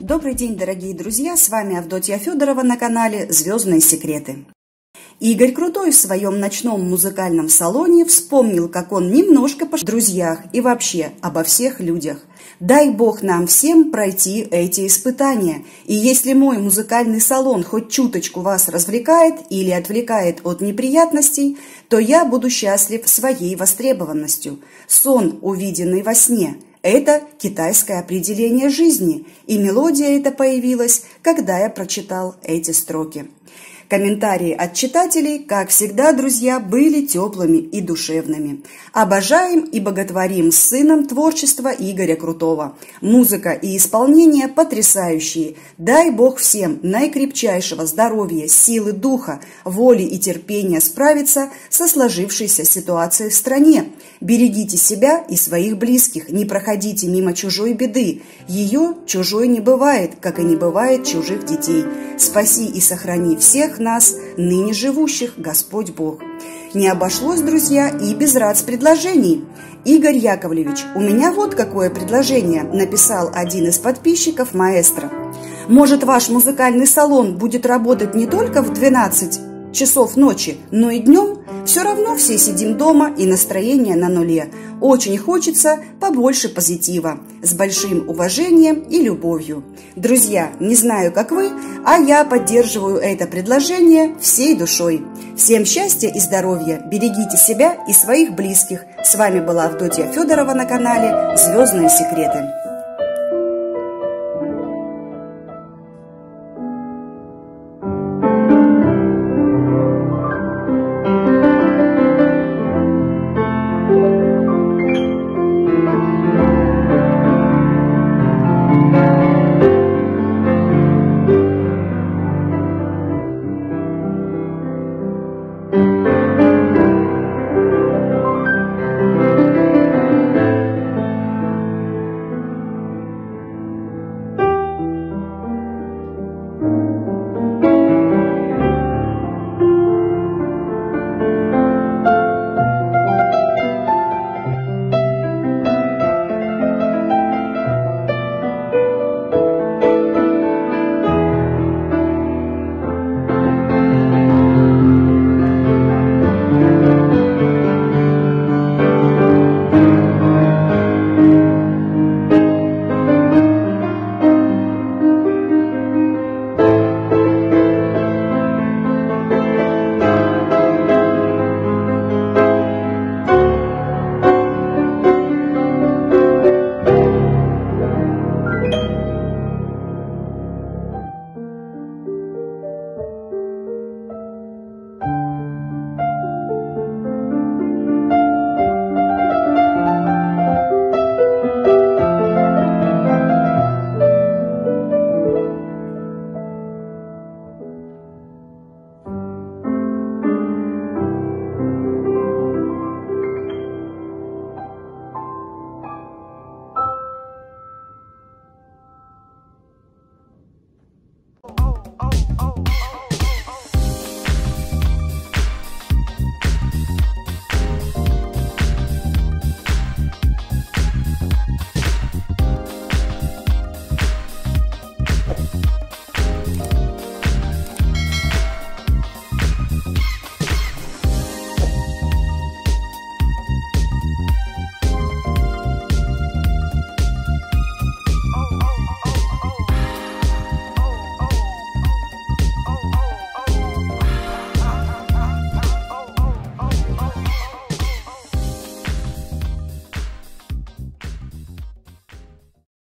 Добрый день, дорогие друзья, с вами Авдотья Федорова на канале «Звездные секреты». Игорь Крутой в своем ночном музыкальном салоне вспомнил, как он немножко о друзьях и вообще обо всех людях. Дай Бог нам всем пройти эти испытания. И если мой музыкальный салон хоть чуточку вас развлекает или отвлекает от неприятностей, то я буду счастлив своей востребованностью. Сон, увиденный во сне. Это китайское определение жизни, и мелодия эта появилась, когда я прочитал эти строки. Комментарии от читателей, как всегда, друзья, были теплыми и душевными. Обожаем и боготворим с сыном творчество Игоря Крутого. Музыка и исполнение потрясающие. Дай Бог всем наикрепчайшего здоровья, силы духа, воли и терпения справиться со сложившейся ситуацией в стране. Берегите себя и своих близких, не проходите мимо чужой беды. Ее чужой не бывает, как и не бывает чужих детей. Спаси и сохрани всех нас, ныне живущих, Господь Бог. Не обошлось, друзья, и без рацпредложений. Игорь Яковлевич, у меня вот какое предложение, написал один из подписчиков маэстро. Может, ваш музыкальный салон будет работать не только в 12 часов ночи, но и днем? Все равно все сидим дома и настроение на нуле. Очень хочется побольше позитива. С большим уважением и любовью. Друзья, не знаю, как вы, а я поддерживаю это предложение всей душой. Всем счастья и здоровья. Берегите себя и своих близких. С вами была Авдотья Федорова на канале «Звездные секреты».